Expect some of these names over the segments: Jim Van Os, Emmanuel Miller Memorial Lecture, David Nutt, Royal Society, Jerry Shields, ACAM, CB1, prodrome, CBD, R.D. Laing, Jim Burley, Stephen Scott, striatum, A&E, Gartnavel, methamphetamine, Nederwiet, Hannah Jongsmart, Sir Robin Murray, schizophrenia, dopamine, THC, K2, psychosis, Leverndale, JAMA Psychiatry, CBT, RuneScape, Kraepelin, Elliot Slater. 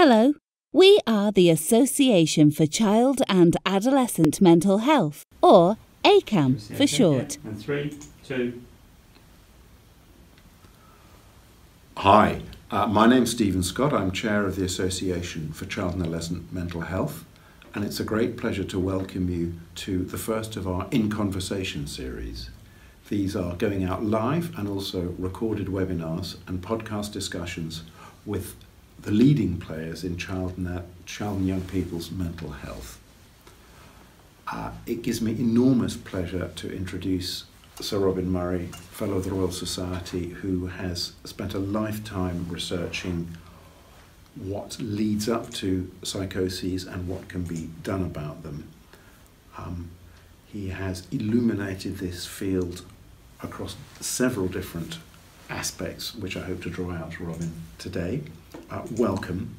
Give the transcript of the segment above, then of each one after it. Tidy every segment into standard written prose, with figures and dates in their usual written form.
Hello, we are the Association for Child and Adolescent Mental Health, or ACAM for short. And 3, 2. Hi, my name's Stephen Scott. I'm Chair of the Association for Child and Adolescent Mental Health, and it's a great pleasure to welcome you to the first of our In Conversation series. These are going out live and also recorded webinars and podcast discussions with the leading players in child and young people's mental health. It gives me enormous pleasure to introduce Sir Robin Murray, Fellow of the Royal Society, who has spent a lifetime researching what leads up to psychoses and what can be done about them. He has illuminated this field across several different aspects, which I hope to draw out, Robin, today. Welcome.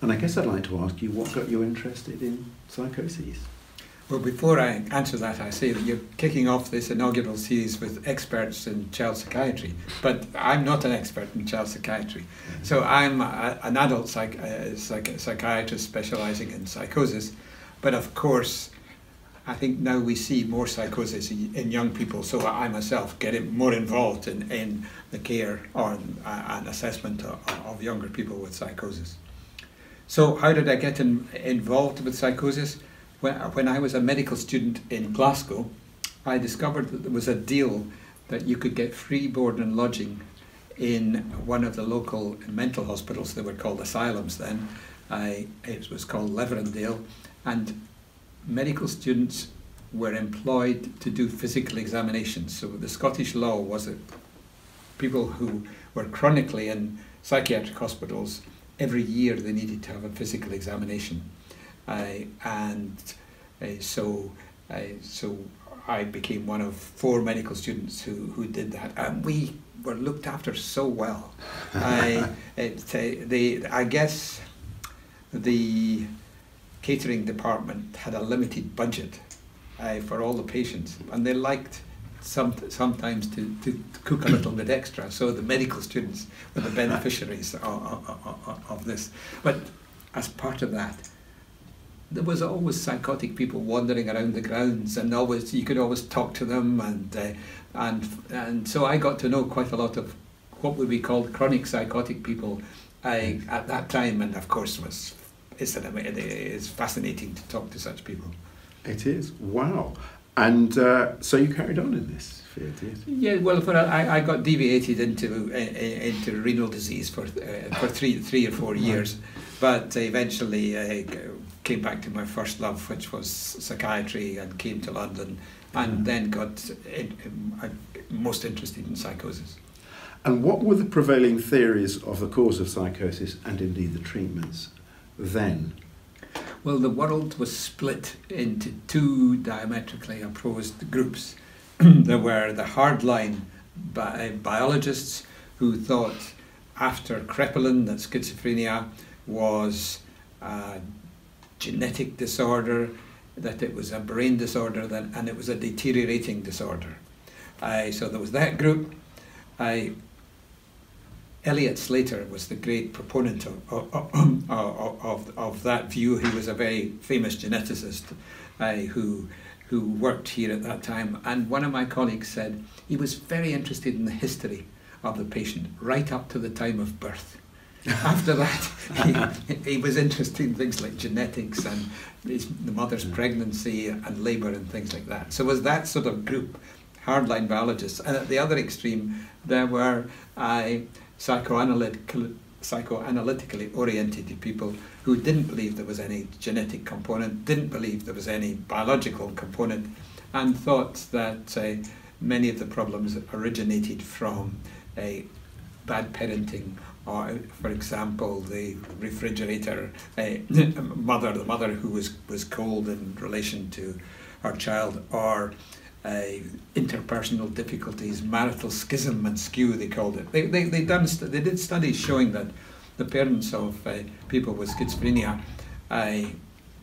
And I guess I'd like to ask you, what got you interested in psychoses? Well, before I answer that, I say that you're kicking off this inaugural series with experts in child psychiatry, but I'm not an expert in child psychiatry. Mm-hmm. So I'm an adult psychiatrist specialising in psychosis, but of course, I think now we see more psychosis in young people, so I myself get more involved in the care or an assessment of younger people with psychosis. So how did I get involved with psychosis? When I was a medical student in Glasgow, I discovered that there was a deal that you could get free board and lodging in one of the local mental hospitals. They were called asylums then. It was called Leverndale, and medical students were employed to do physical examinations. So the Scottish law was that people who were chronically in psychiatric hospitals, every year they needed to have a physical examination. So I became one of 4 medical students who did that, and we were looked after so well. I guess the catering department had a limited budget for all the patients, and they liked sometimes to cook a little bit extra, so the medical students were the beneficiaries of this. But as part of that, there was always psychotic people wandering around the grounds, and always you could always talk to them, and so I got to know quite a lot of what would be called chronic psychotic people at that time, and of course it's fascinating to talk to such people. It is. Wow. And so you carried on in this field, yes? Yeah, well, I got deviated into renal disease for three or four years, but eventually I came back to my first love, which was psychiatry, and came to London, and then got most interested in psychosis. And what were the prevailing theories of the cause of psychosis and indeed the treatments then? Well, the world was split into 2 diametrically opposed groups. There were the hardline biologists who thought after Kraepelin that schizophrenia was a genetic disorder, that it was a brain disorder, and it was a deteriorating disorder. So there was that group. Elliot Slater was the great proponent of that view. He was a very famous geneticist who worked here at that time. And one of my colleagues said he was very interested in the history of the patient right up to the time of birth. After that, he was interested in things like genetics and the mother's pregnancy and labour and things like that. So it was that sort of group, hardline biologists. And at the other extreme, there were psychoanalytically oriented people who didn't believe there was any genetic component, didn't believe there was any biological component, and thought that many of the problems originated from bad parenting, or, for example, the refrigerator mother, the mother who was cold in relation to her child, or interpersonal difficulties, marital schism and skew, they called it. They did studies showing that the parents of people with schizophrenia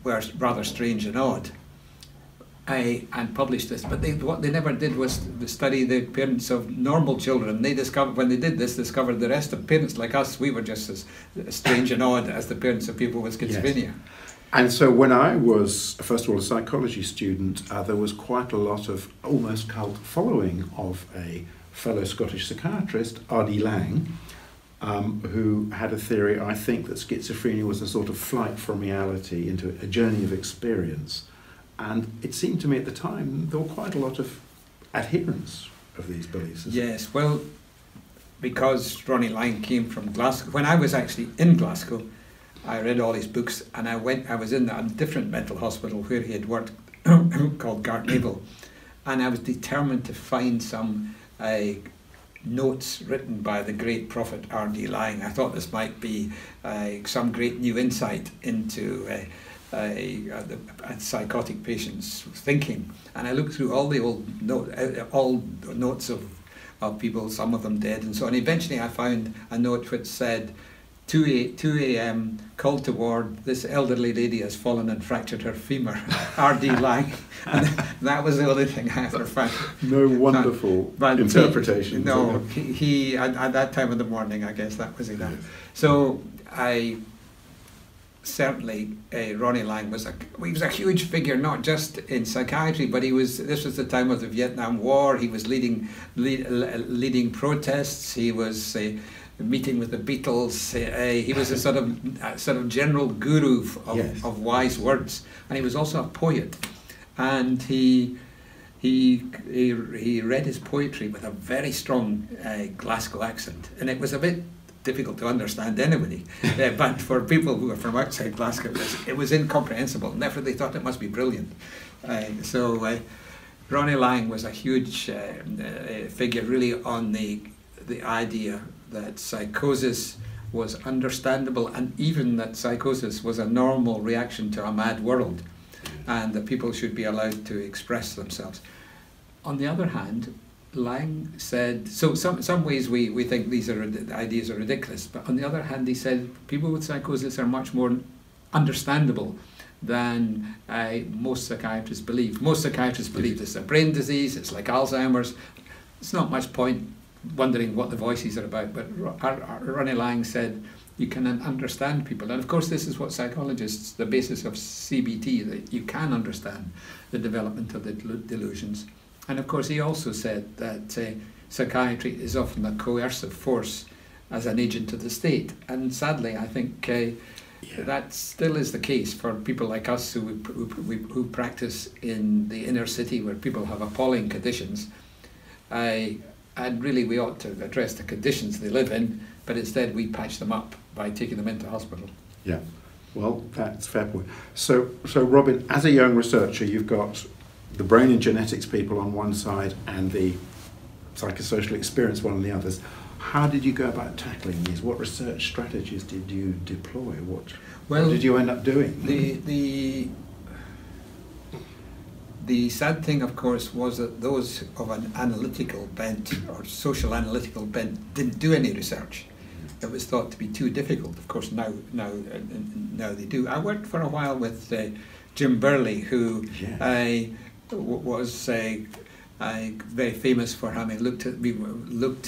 were rather strange and odd, and published this, but what they never did was to study the parents of normal children. They discovered, when they did this, discovered the rest of parents like us, we were just as strange and odd as the parents of people with schizophrenia. Yes. And so when I was, first of all, a psychology student, there was quite a lot of almost cult following of a fellow Scottish psychiatrist, R.D. Laing, who had a theory, I think, that schizophrenia was a sort of flight from reality into a journey of experience. And it seemed to me at the time there were quite a lot of adherents of these beliefs. Yes, well, because Ronnie Laing came from Glasgow, when I was actually in Glasgow, I read all his books, and I was in a different mental hospital where he had worked called Gartnavel, and I was determined to find some notes written by the great prophet R.D. Laing. I thought this might be some great new insight into psychotic patients' thinking. And I looked through all the old notes of people, some of them dead and so on. Eventually I found a note which said, 2 a.m. call to ward, this elderly lady has fallen and fractured her femur, R.D. Laing. And that was the only thing I ever found. No wonderful interpretation. No, he at that time of the morning, I guess that was enough. Yes. So I certainly, Ronnie Laing was a huge figure, not just in psychiatry, but he was, this was the time of the Vietnam War, he was leading protests, he was meeting with the Beatles, he was a sort of general guru of, yes, of wise words, and he was also a poet, and he read his poetry with a very strong Glasgow accent, and it was a bit difficult to understand anybody, but for people who are from outside Glasgow it was incomprehensible, and therefore they thought it must be brilliant. So Ronnie Laing was a huge figure really on the idea that psychosis was understandable, and even that psychosis was a normal reaction to a mad world, and that people should be allowed to express themselves. On the other hand, Laing said, so some ways we think these are, the ideas are ridiculous, but on the other hand he said people with psychosis are much more understandable than most psychiatrists believe. Most psychiatrists believe it's a brain disease, it's like Alzheimer's, it's not much point wondering what the voices are about, but Ronnie Laing said you can understand people, and of course this is what psychologists, the basis of CBT, that you can understand the development of the delusions. And of course he also said that psychiatry is often a coercive force as an agent of the state, and sadly I think that still is the case for people like us who practice in the inner city where people have appalling conditions. And really we ought to address the conditions they live in, but instead we patch them up by taking them into hospital. Yeah, well, that's a fair point. So Robin, as a young researcher, you've got the brain and genetics people on one side and the psychosocial experience one on the others. How did you go about tackling these? What research strategies did you deploy? What did you end up doing? The sad thing, of course, was that those of an analytical bent or social analytical bent didn't do any research. It was thought to be too difficult. Of course, now they do. I worked for a while with Jim Burley, who was very famous for having looked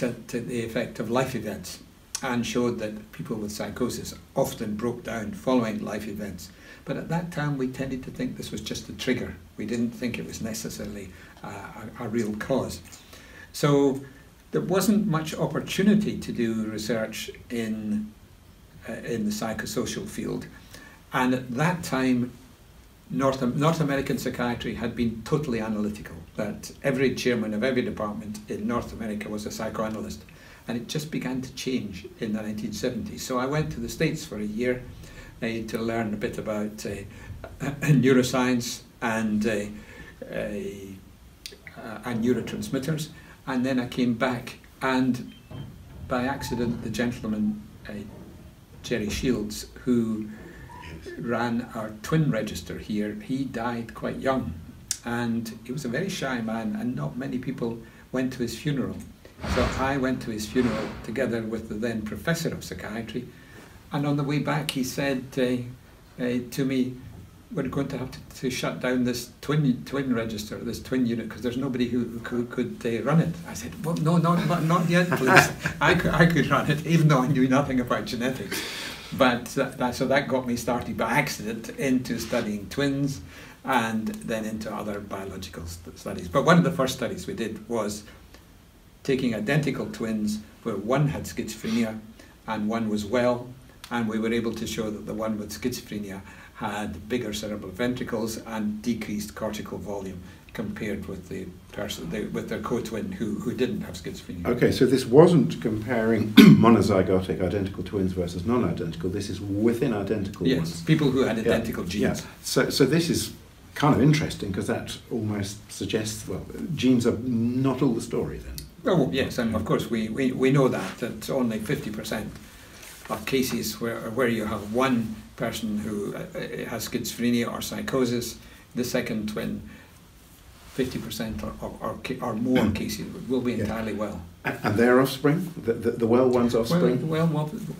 at the effect of life events, and showed that people with psychosis often broke down following life events. But at that time we tended to think this was just a trigger. We didn't think it was necessarily a real cause. So there wasn't much opportunity to do research in the psychosocial field. And at that time, North American psychiatry had been totally analytical, that every chairman of every department in North America was a psychoanalyst, and it just began to change in the 1970s. So I went to the States for a year to learn a bit about neuroscience and neurotransmitters, and then I came back, and by accident the gentleman, Jerry Shields, who ran our twin register here, he died quite young, and he was a very shy man, and not many people went to his funeral. So I went to his funeral together with the then professor of psychiatry, and on the way back he said to me, we're going to have to shut down this twin register, this twin unit, because there's nobody who could run it. I said, well, no, not yet, please. I could run it, even though I knew nothing about genetics. But so that got me started by accident into studying twins, and then into other biological studies. But one of the first studies we did was taking identical twins where one had schizophrenia and one was well, and we were able to show that the one with schizophrenia had bigger cerebral ventricles and decreased cortical volume compared with the person, with their co-twin who didn't have schizophrenia. Okay, so this wasn't comparing monozygotic identical twins versus non-identical. This is within identical ones. Yes, people who had identical genes. Yeah. So this is kind of interesting because that almost suggests, well, genes are not all the story then. Oh, yes, and of course we know that only 50% of cases where you have one person who has schizophrenia or psychosis, the second twin, 50% or more cases will be entirely well. And their offspring, the well one's offspring? Well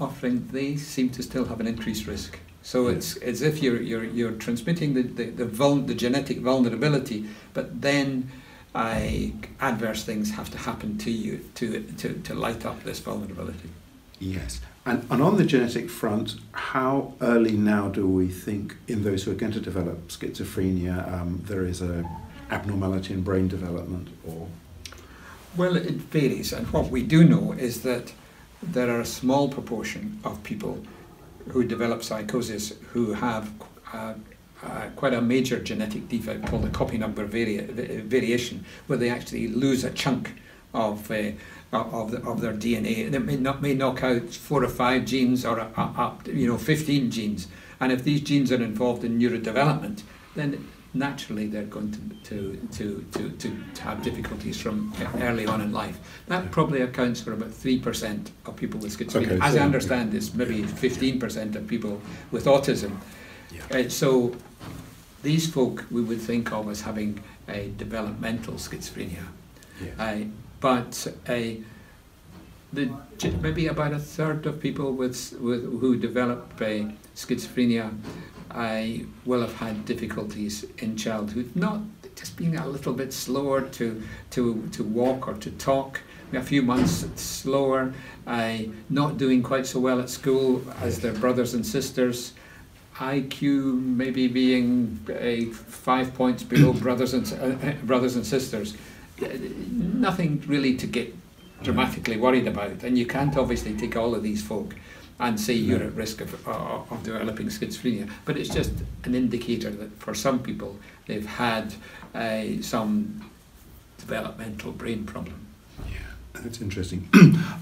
offspring, they seem to still have an increased risk. So it's as if you're transmitting the genetic vulnerability, but then adverse things have to happen to you to light up this vulnerability. Yes. And on the genetic front, how early now do we think in those who are going to develop schizophrenia there is an abnormality in brain development? Or well, it varies, and what we do know is that there are a small proportion of people who develop psychosis who have quite a major genetic defect called the copy number variation, where they actually lose a chunk of their DNA, and it may knock out 4 or 5 genes, or up 15 genes. And if these genes are involved in neurodevelopment, then naturally they're going to have difficulties from early on in life. That probably accounts for about 3% of people with schizophrenia. Okay, as I understand, it's maybe 15% of people with autism. Yeah. So these folk we would think of as having a developmental schizophrenia. Yes. Maybe about 1/3 of people who develop schizophrenia will have had difficulties in childhood, not just being a little bit slower to walk or to talk, a few months slower, not doing quite so well at school as their brothers and sisters, IQ maybe being 5 points below brothers and sisters. Nothing really to get dramatically worried about, and you can't obviously take all of these folk and say you're at risk of developing schizophrenia, but it's just an indicator that for some people they've had some developmental brain problem. Yeah, that's interesting.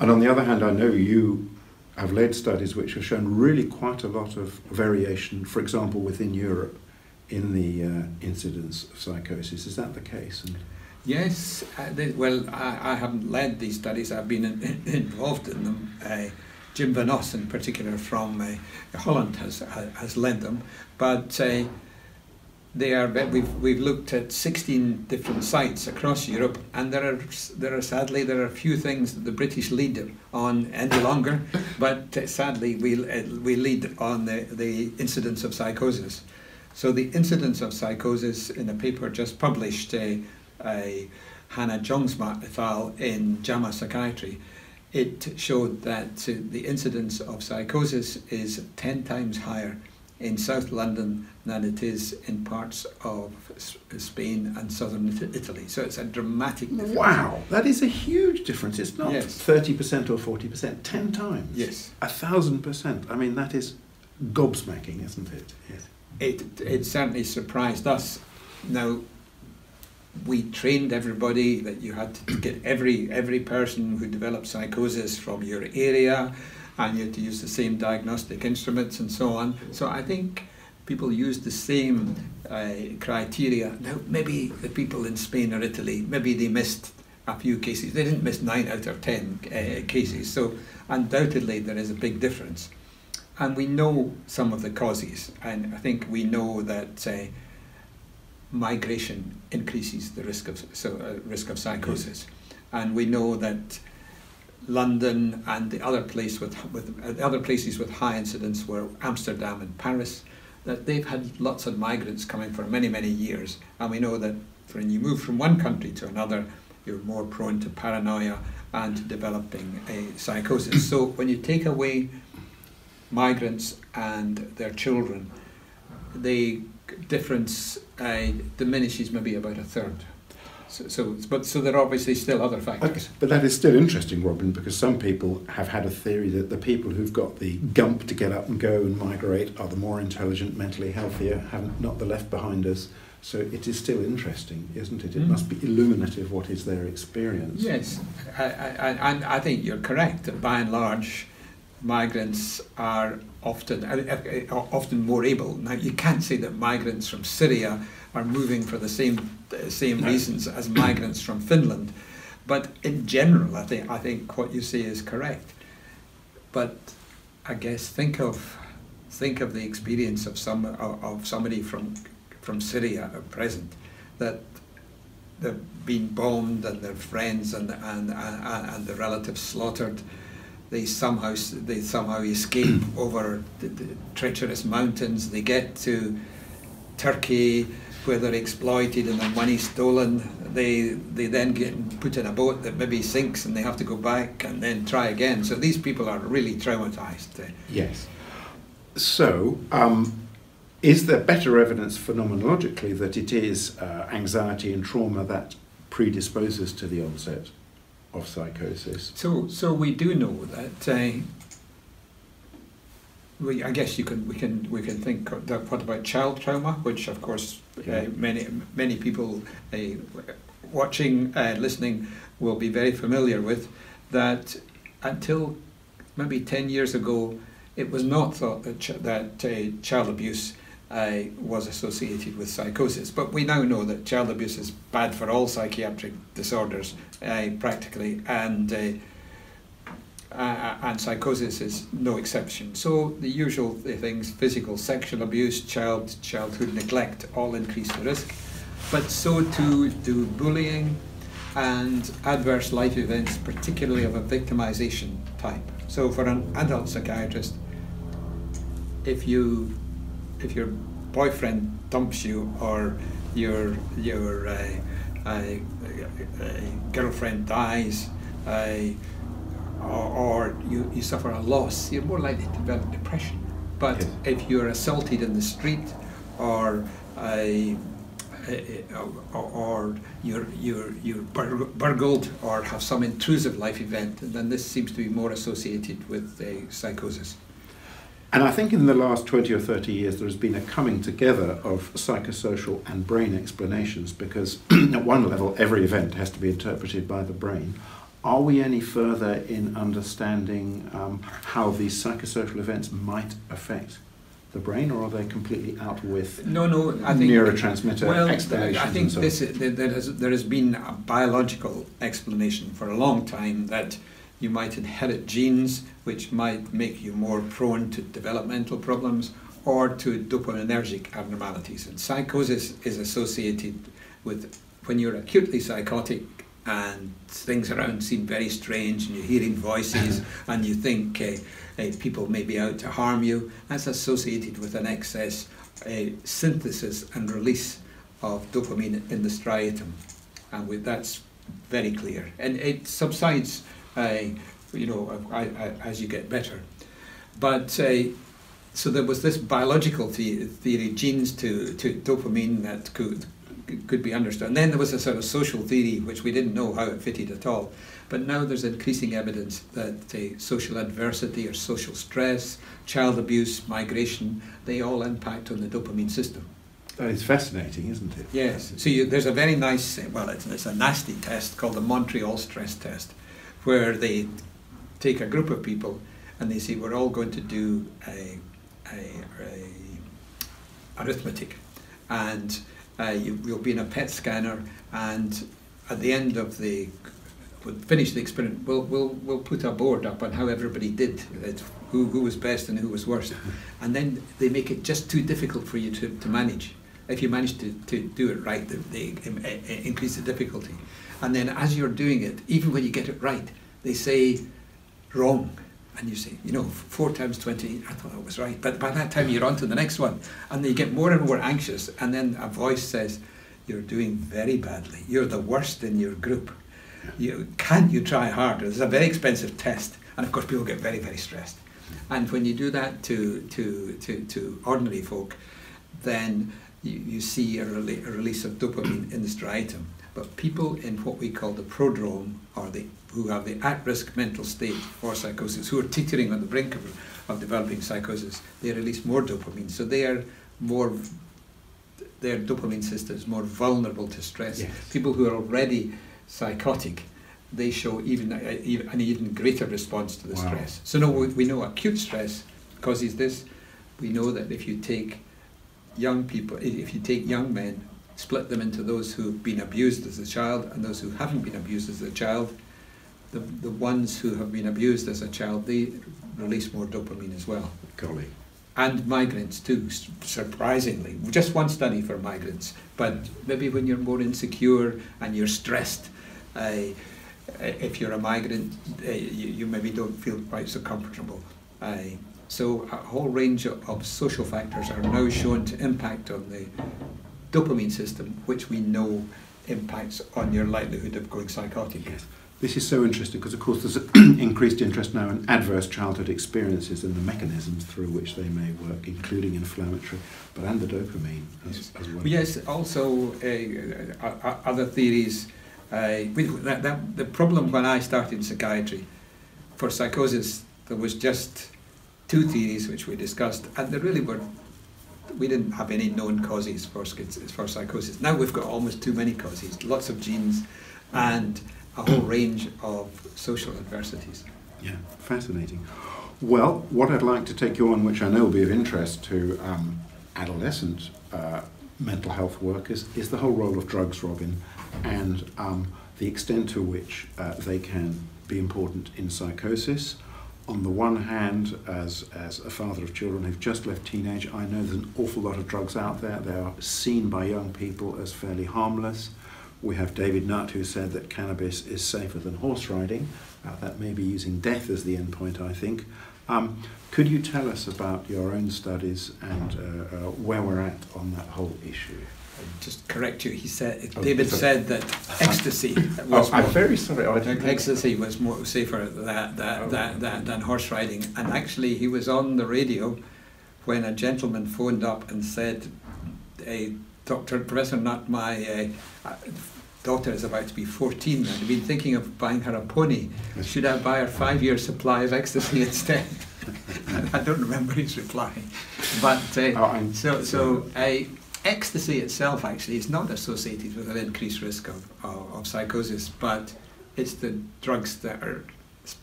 And on the other hand, I know you have led studies which have shown really quite a lot of variation, for example within Europe, in the incidence of psychosis. Is that the case? Yes, I haven't led these studies, I've been involved in them. Jim Van Os in particular from Holland has led them, but we've looked at 16 different sites across Europe, and sadly there are few things that the British lead on any longer, but sadly we lead on the incidence of psychosis. So the incidence of psychosis in a paper just published Hannah Jongsmart et al. In JAMA Psychiatry, it showed that the incidence of psychosis is 10 times higher in South London than it is in parts of Spain and southern Italy. So it's a dramatic difference. Wow, that is a huge difference. It's not 30% or 40%, 10 times. Yes. 1,000%. I mean, that is gobsmacking, isn't it? Yes. It certainly surprised us. Now, we trained everybody that you had to get every person who developed psychosis from your area, and you had to use the same diagnostic instruments and so on. So I think people used the same criteria. Now maybe the people in Spain or Italy, maybe they missed a few cases. They didn't miss 9 out of 10 cases. So undoubtedly there is a big difference. And we know some of the causes, and I think we know that migration increases the risk of psychosis, and we know that London and the other places with high incidence were Amsterdam and Paris, that they've had lots of migrants coming for many, many years. And we know that when you move from one country to another, you're more prone to paranoia and developing a psychosis. So when you take away migrants and their children, the difference diminishes maybe about a third. So there are obviously still other factors. Okay, but that is still interesting, Robin, because some people have had a theory that the people who've got the gump to get up and go and migrate are the more intelligent, mentally healthier, have not the left behind us. So it is still interesting, isn't it? It must be illuminative what is their experience. Yes, I think you're correct. By and large, migrants are often more able. Now, you can't say that migrants from Syria are moving for the same reasons as migrants from Finland, but in general, I think what you say is correct. But I guess think of the experience of somebody from Syria at present, that they've been bombed and their friends and their relatives slaughtered. They somehow escape over the treacherous mountains. They get to Turkey, where they're exploited and their money stolen. They then get put in a boat that maybe sinks, and they have to go back and then try again. So these people are really traumatized. Yes. So is there better evidence phenomenologically that it is anxiety and trauma that predisposes to the onset of psychosis? So we do know that. I guess we can think that, what about child trauma, which of course many people watching and listening will be very familiar with, that until maybe 10 years ago it was not thought that child abuse was associated with psychosis, but we now know that child abuse is bad for all psychiatric disorders practically, and psychosis is no exception. So the usual things, physical, sexual abuse, childhood neglect, all increase the risk. But so too do bullying and adverse life events, particularly of a victimization type. So for an adult psychiatrist, if your boyfriend dumps you, or your girlfriend dies, or you suffer a loss, you're more likely to develop depression. But yes, if you're assaulted in the street, or you're burgled, or have some intrusive life event, then this seems to be more associated with psychosis. And I think in the last 20 or 30 years there has been a coming together of psychosocial and brain explanations, because at one level every event has to be interpreted by the brain. Are we any further in understanding how these psychosocial events might affect the brain, or are they completely out with neurotransmitter explanations? I think there has been a biological explanation for a long time that you might inherit genes which might make you more prone to developmental problems or to dopaminergic abnormalities. And psychosis is associated with when you're acutely psychotic, and things around seem very strange, and you're hearing voices, and you think people may be out to harm you. That's associated with an excess synthesis and release of dopamine in the striatum, and that's very clear. And it subsides, as you get better. But so there was this biological theory, genes to dopamine, that could be understood. And then there was a sort of social theory which we didn't know how it fitted at all. But now there's increasing evidence that social adversity or social stress, child abuse, migration, they all impact on the dopamine system. That is fascinating, isn't it? Yes. So there's a very nice, well, it's a nasty test called the Montreal Stress Test, where they take a group of people and they say, we're all going to do arithmetic. And you'll be in a PET scanner, and at the end of we'll finish the experiment, we'll put a board up on how everybody did, who was best and who was worst. And then they make it just too difficult for you to manage. If you manage to do it right, they increase the difficulty. And then as you're doing it, even when you get it right, they say wrong. And you say, you know, 4 times 20, I thought that was right. But by that time, you're on to the next one. And you get more and more anxious. And then a voice says, you're doing very badly. You're the worst in your group. Can't you try harder? This is a very expensive test. And of course, people get very, very stressed. And when you do that to ordinary folk, then you see a release of dopamine in the striatum. But people in what we call the prodrome, or who have the at-risk mental state for psychosis, who are teetering on the brink of developing psychosis, they release more dopamine. So they are more, their dopamine system is more vulnerable to stress. Yes. People who are already psychotic, they show even an even greater response to the wow. stress. So no, we know acute stress causes this. We know that if you take young people, if you take young men, split them into those who've been abused as a child and those who haven't been abused as a child, the ones who have been abused as a child, they release more dopamine as well. Golly. And migraines too, surprisingly. Just one study for migraines, but maybe when you're more insecure and you're stressed, if you're a migrant, you maybe don't feel quite so comfortable. So a whole range of social factors are now shown to impact on the dopamine system, which we know impacts on your likelihood of going psychotic. Yes. This is so interesting because, of course, there's increased interest now in adverse childhood experiences and the mechanisms through which they may work, including inflammatory, but and the dopamine as well. Yes, also other theories. The problem when I started psychiatry, for psychosis, there was just 2 theories which we discussed, and there really were, we didn't have any known causes for psychosis. Now we've got almost too many causes, lots of genes, and a whole range of social adversities. Yeah, fascinating. Well, what I'd like to take you on, which I know will be of interest to adolescent mental health workers, is the whole role of drugs, Robin, and the extent to which they can be important in psychosis. On the one hand, as a father of children who've just left teenage, I know there's an awful lot of drugs out there. They are seen by young people as fairly harmless. We have David Nutt, who said that cannabis is safer than horse riding. That may be using death as the end point, I think. Could you tell us about your own studies and where we're at on that whole issue? Just correct you. He said David said that ecstasy was. I'm very sorry. Ecstasy was more safer than horse riding. And actually, he was on the radio when a gentleman phoned up and said, "Hey, Dr. Professor Nutt, my daughter is about to be 14. And I've been thinking of buying her a pony. Should I buy her 5-year supply of ecstasy instead?" I don't remember his reply, but ecstasy itself actually is not associated with an increased risk of psychosis, but it's the drugs that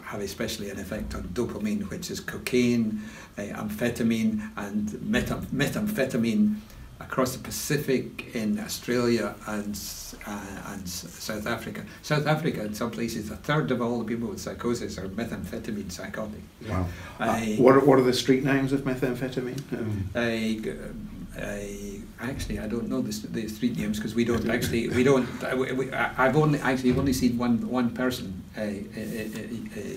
have especially an effect on dopamine, which is cocaine, amphetamine, and methamphetamine across the Pacific, in Australia and South Africa. South Africa, in some places, 1/3 of all the people with psychosis are methamphetamine psychotic. Wow. What are the street names of methamphetamine? Actually, I don't know the street names because we don't actually. We don't. I've only seen one person.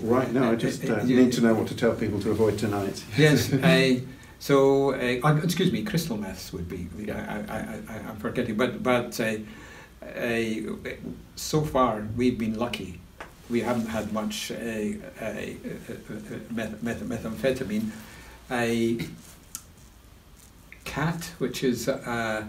Right now, I just need to know what to tell people to avoid tonight. Yes. Excuse me. Crystal meths would be. I'm forgetting. But so far we've been lucky. We haven't had much methamphetamine. CAT, which is a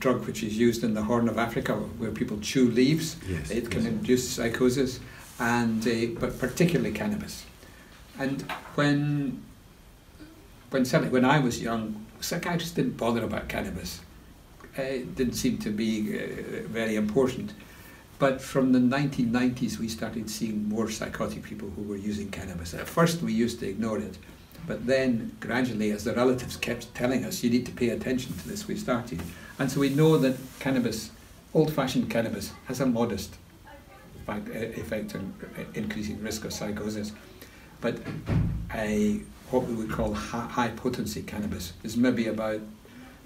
drug which is used in the Horn of Africa, where people chew leaves. Yes, it can induce psychosis, and but particularly cannabis. And when I was young, psychiatrists didn't bother about cannabis. It didn't seem to be very important. But from the 1990s, we started seeing more psychotic people who were using cannabis. At first, we used to ignore it. But then, gradually, as the relatives kept telling us, you need to pay attention to this, we started. And so we know that cannabis, old-fashioned cannabis, has a modest effect on increasing risk of psychosis. But what we would call high-potency cannabis is maybe about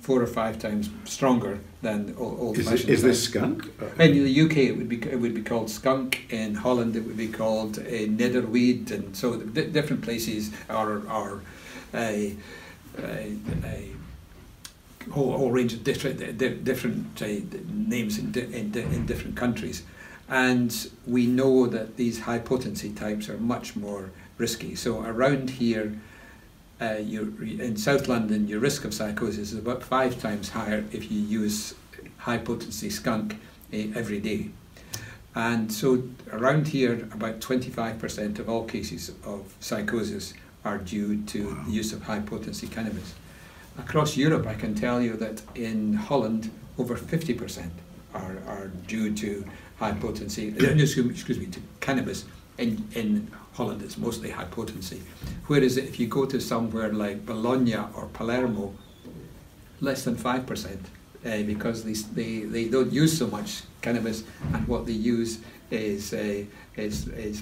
4 or 5 times stronger than old-fashioned. Is this skunk? In the UK, it would be called skunk. In Holland, it would be called a Nederwiet, and so different places are a whole range of different names in different countries. And we know that these high-potency types are much more risky. So around here, in South London, your risk of psychosis is about 5 times higher if you use high-potency skunk every day. And so around here, about 25% of all cases of psychosis are due to [S2] Wow. [S1] The use of high-potency cannabis. Across Europe, I can tell you that in Holland, over 50% are due to high potency, to cannabis. In Holland, it's mostly high potency. Whereas if you go to somewhere like Bologna or Palermo, less than 5%, because they don't use so much cannabis, and what they use is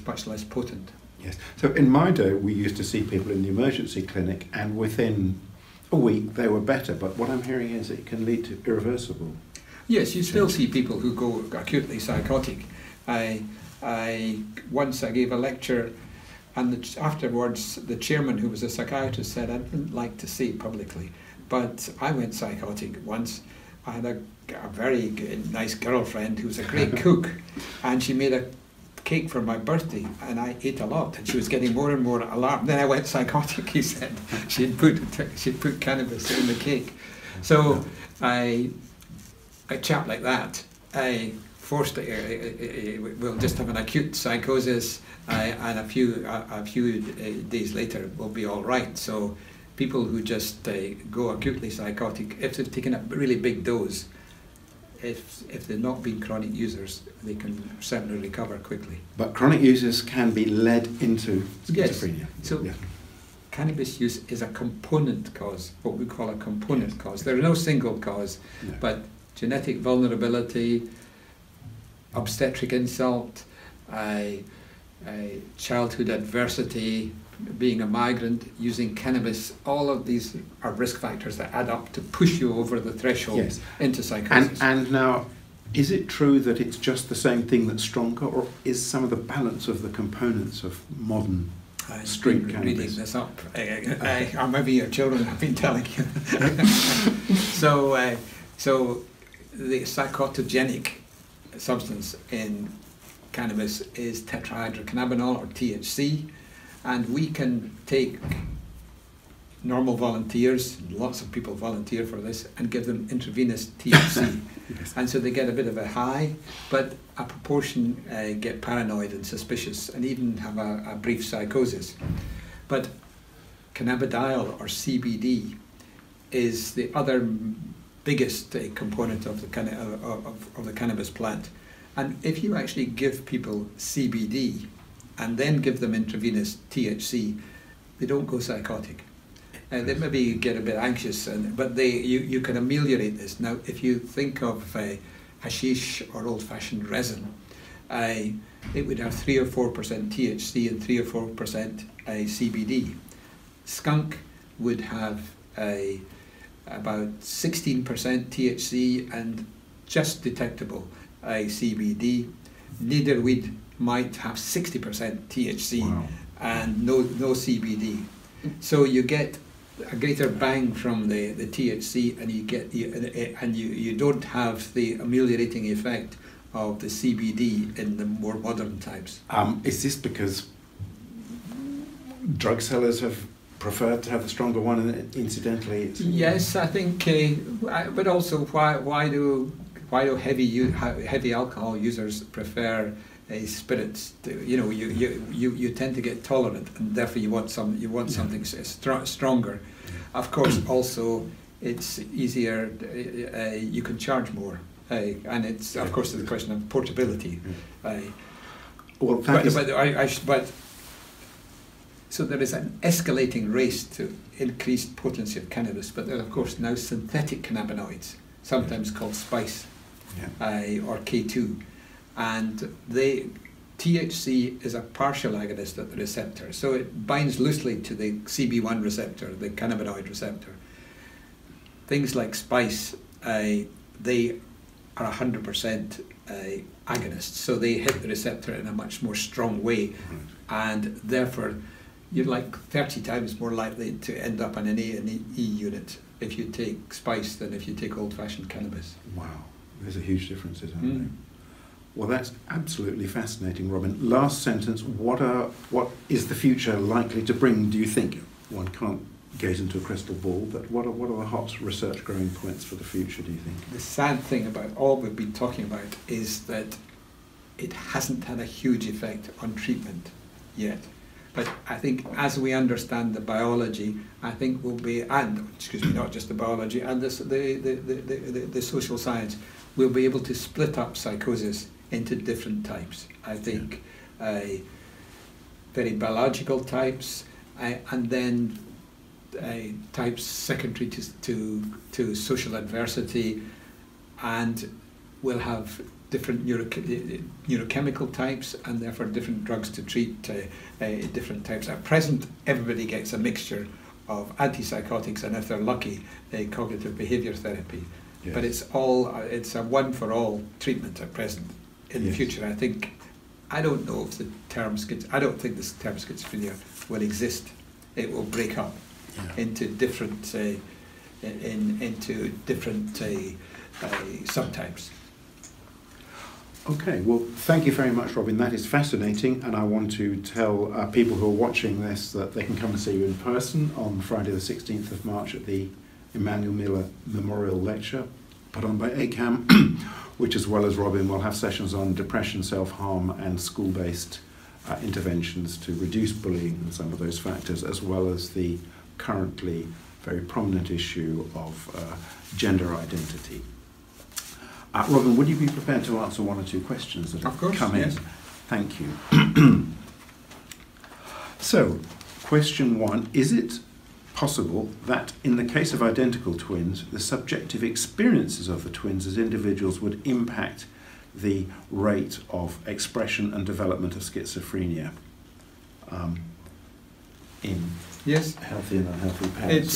much less potent. Yes. So in my day, we used to see people in the emergency clinic, and within a week they were better. But what I'm hearing is it can lead to irreversible. Yes, you still see people who go acutely psychotic. Once I gave a lecture, and afterwards the chairman, who was a psychiatrist, said, I didn't like to say publicly, but I went psychotic once. I had a very nice girlfriend who was a great cook, and she made a cake for my birthday, and I ate a lot, and she was getting more and more alarmed. Then I went psychotic, he said. She'd put cannabis in the cake. So a chap like that, will just have an acute psychosis, and a few days later will be all right. So people who just go acutely psychotic, if they've taken a really big dose, if they're not being chronic users, they can certainly recover quickly. But chronic users can be led into schizophrenia. Yes. So yeah. Cannabis use is a component cause, what we call a component yes. cause. There are no single cause, no. but genetic vulnerability, obstetric insult, childhood adversity, being a migrant, using cannabis, all of these are risk factors that add up to push you over the threshold yes. into psychosis. And now, is it true that it's just the same thing that's stronger, or is some of the balance of the components of modern street cannabis? I'm reading this up, or maybe your children have been telling you. So. So the psychotogenic substance in cannabis is tetrahydrocannabinol, or THC, and we can take normal volunteers, lots of people volunteer for this, and give them intravenous THC. Yes. And so they get a bit of a high, but a proportion get paranoid and suspicious, and even have a brief psychosis. But cannabidiol, or CBD, is the other biggest component of the cannabis plant. And if you actually give people CBD and then give them intravenous THC, they don't go psychotic. They maybe get a bit anxious, but you can ameliorate this. Now, if you think of hashish or old-fashioned resin, it would have 3 or 4% THC and 3 or 4% CBD. Skunk would have about 16% THC and just detectable CBD. Nederwiet might have 60% THC wow. and no CBD. So you get a greater bang from the THC, and you don't have the ameliorating effect of the CBD in the more modern types. Is this because drug sellers have preferred to have the stronger one, and incidentally, it's yes, I think. But also, why do heavy alcohol users prefer spirits? You tend to get tolerant, and therefore you want something stronger. Of course, also it's easier. You can charge more, and it's of course the question of portability. Well, so there is an escalating race to increased potency of cannabis, but there are, of course, now synthetic cannabinoids, sometimes called spice or K2. And THC is a partial agonist at the receptor, so it binds loosely to the CB1 receptor, the cannabinoid receptor. things like spice, they are 100% agonists, so they hit the receptor in a much more strong way, and therefore you're like 30 times more likely to end up in an A&E unit if you take spice than if you take old-fashioned cannabis. Wow, there's a huge difference, isn't there? Well, that's absolutely fascinating, Robin. Last sentence, what is the future likely to bring, do you think? One can't gaze into a crystal ball, but what are the hot research growing points for the future, do you think? The sad thing about all we've been talking about is that it hasn't had a huge effect on treatment yet. But I think as we understand the biology, I think we'll be, and excuse me, not just the biology, and the social science, we'll be able to split up psychosis into different types. I think very biological types, and then types secondary to social adversity, and we'll have different neurochemical types and therefore different drugs to treat different types. At present, everybody gets a mixture of antipsychotics and, if they're lucky, cognitive behaviour therapy. Yes. But it's all, it's a one-for-all treatment at present. In the future, I think, I don't know if the term, I don't think this term schizophrenia will exist. It will break up into different, into different subtypes. Okay, well, thank you very much, Robin. That is fascinating, and I want to tell people who are watching this that they can come and see you in person on Friday the 16th of March at the Emmanuel Miller Memorial Lecture, put on by ACAM, which, as well as Robin, will have sessions on depression, self-harm, and school-based interventions to reduce bullying and some of those factors, as well as the currently very prominent issue of gender identity. Robin, would you be prepared to answer one or two questions that have come in? Of course, yes. Thank you. So, question one, is it possible that in the case of identical twins, the subjective experiences of the twins as individuals would impact the rate of expression and development of schizophrenia in healthy and unhealthy parents?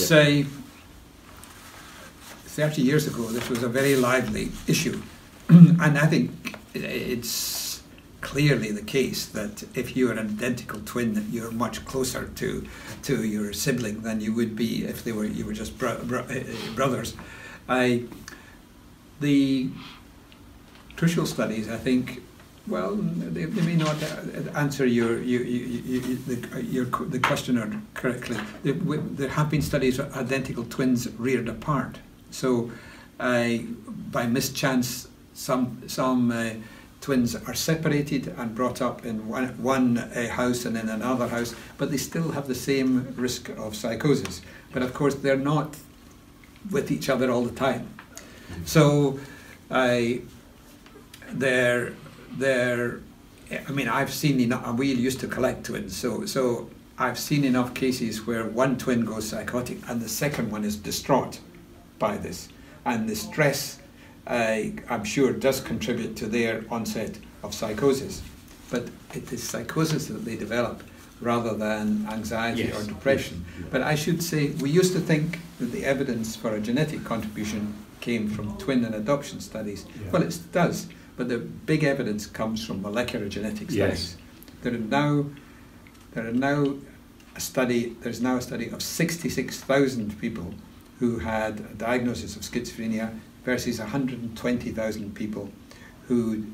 It's a 30 years ago, this was a very lively issue. And I think it's clearly the case that if you are an identical twin, that you're much closer to your sibling than you would be if they were, you were just brothers. The crucial studies, I think, well, they may not answer the questioner correctly. There have been studies of identical twins reared apart. So, by mischance, some twins are separated and brought up in one house and in another house, but they still have the same risk of psychosis. But of course, they're not with each other all the time. So, I mean, I've seen enough. We used to collect twins, so I've seen enough cases where one twin goes psychotic and the second one is distraught by this, and the stress, I'm sure, does contribute to their onset of psychosis. But it is psychosis that they develop rather than anxiety or depression. Yes. But I should say, we used to think that the evidence for a genetic contribution came from twin and adoption studies. Yeah. Well, it does, but the big evidence comes from molecular genetic studies. There's now a study of 66,000 people who had a diagnosis of schizophrenia versus 120,000 people who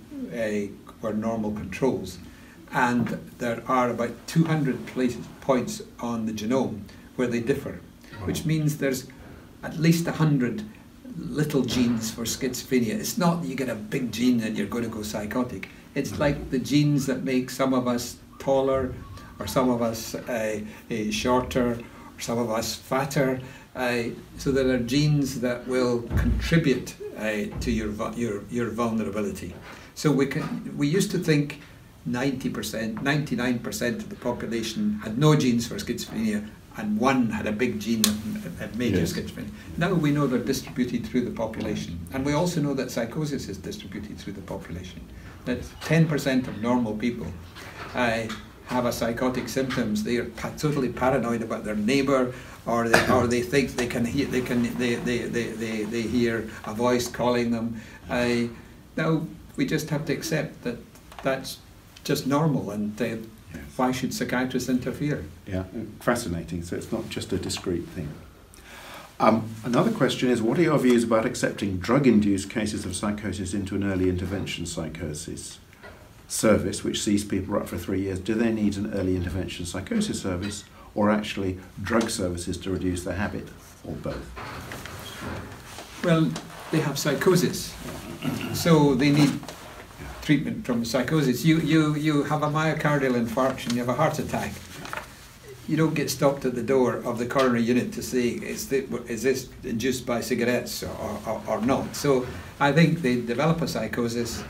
were normal controls. And there are about 200 points on the genome where they differ, which means there's at least 100 little genes for schizophrenia. It's not that you get a big gene and you're going to go psychotic. It's like the genes that make some of us taller, or some of us shorter, or some of us fatter. So there are genes that will contribute to your vulnerability. So we used to think 90%, 99% of the population had no genes for schizophrenia, and one had a big gene that made you schizophrenic. Now we know they're distributed through the population, and we also know that psychosis is distributed through the population. That 10% of normal people have a psychotic symptoms. They are totally paranoid about their neighbour, or they think they can hear they hear a voice calling them. No, we just have to accept that that's just normal, and why should psychiatrists interfere? Yeah, fascinating. So it's not just a discrete thing. Another question is, what are your views about accepting drug-induced cases of psychosis into an early intervention psychosis service, which sees people up for 3 years? Do they need an early intervention psychosis service, or actually drug services to reduce their habit, or both? Well, they have psychosis, so they need treatment from psychosis. You have a myocardial infarction, you have a heart attack. You don't get stopped at the door of the coronary unit to say, is this induced by cigarettes or not? So I think they develop a psychosis.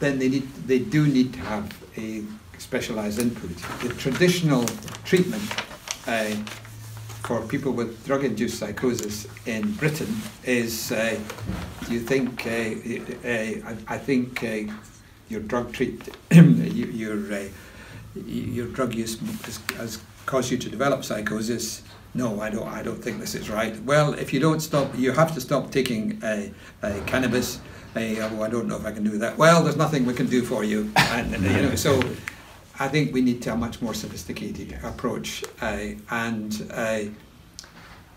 Then they do need to have a specialised input. The traditional treatment for people with drug-induced psychosis in Britain is, I think your drug your drug use has caused you to develop psychosis. No, I don't think this is right. Well, if you don't stop, you have to stop taking cannabis. Oh, I don't know if I can do that. Well, there's nothing we can do for you. And you know, so I think we need to have a much more sophisticated approach.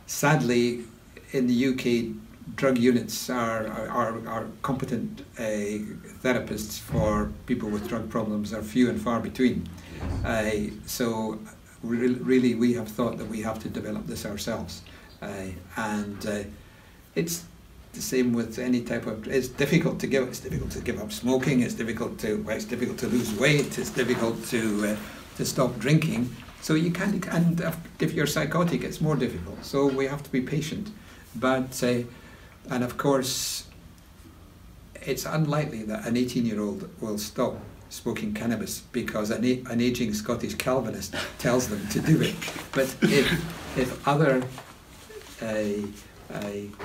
Sadly, in the UK, drug units are competent therapists for people with drug problems are few and far between. So really we have thought that we have to develop this ourselves. It's the same with any type of, it's difficult to give up smoking, it's difficult to lose weight, it's difficult to stop drinking. So you can't, and if you're psychotic, it's more difficult. So we have to be patient, but and of course, it's unlikely that an 18-year-old will stop smoking cannabis because an aging Scottish Calvinist tells them to do it. But if other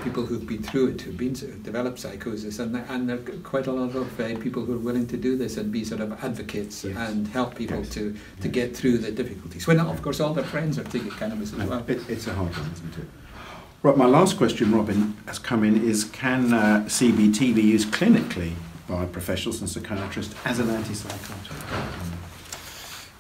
people who've been through it, who've developed psychosis, and there are quite a lot of people who are willing to do this and be sort of advocates, yes, and help people, yes, to get through the difficulties. When, of course, all their friends are taking cannabis as well. It's a hard one, isn't it? Right, my last question, Robin, has come in is, can CBT be used clinically by professionals and psychiatrists as an antipsychotic?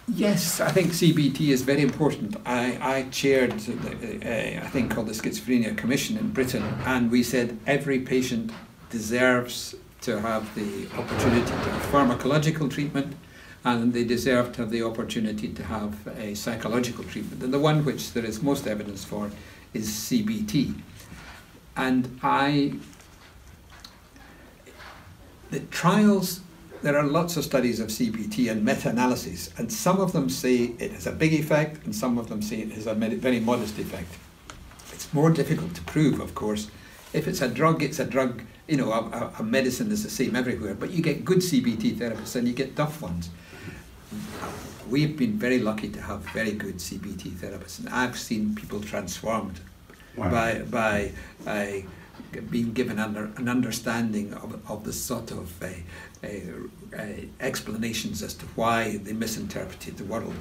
Yes, I think CBT is very important. I chaired a thing called the Schizophrenia Commission in Britain, and we said every patient deserves to have the opportunity to have pharmacological treatment, and they deserve to have the opportunity to have a psychological treatment. And the one which there is most evidence for is CBT. And the trials, there are lots of studies of CBT and meta-analyses, and some of them say it has a big effect, and some of them say it has a very modest effect. It's more difficult to prove, of course. If it's a drug, it's a drug, you know, a medicine is the same everywhere, but you get good CBT therapists and you get tough ones. We've been very lucky to have very good CBT therapists, and I've seen people transformed. Wow. by being given an understanding of the sort of explanations as to why they misinterpreted the world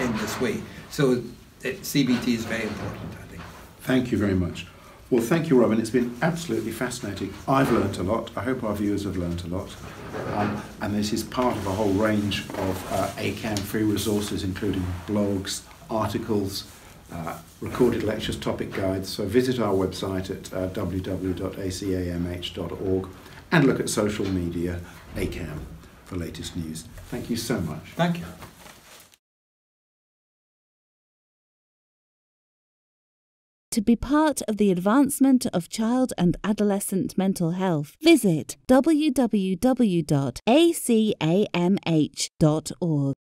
in this way. So CBT is very important, I think. Thank you very much. Well, thank you, Robin. It's been absolutely fascinating. I've learnt a lot. I hope our viewers have learnt a lot. And this is part of a whole range of ACAM free resources, including blogs, articles, recorded lectures, topic guides. So visit our website at www.acamh.org and look at social media, ACAM, for latest news. Thank you so much. Thank you. To be part of the advancement of child and adolescent mental health, visit www.acamh.org.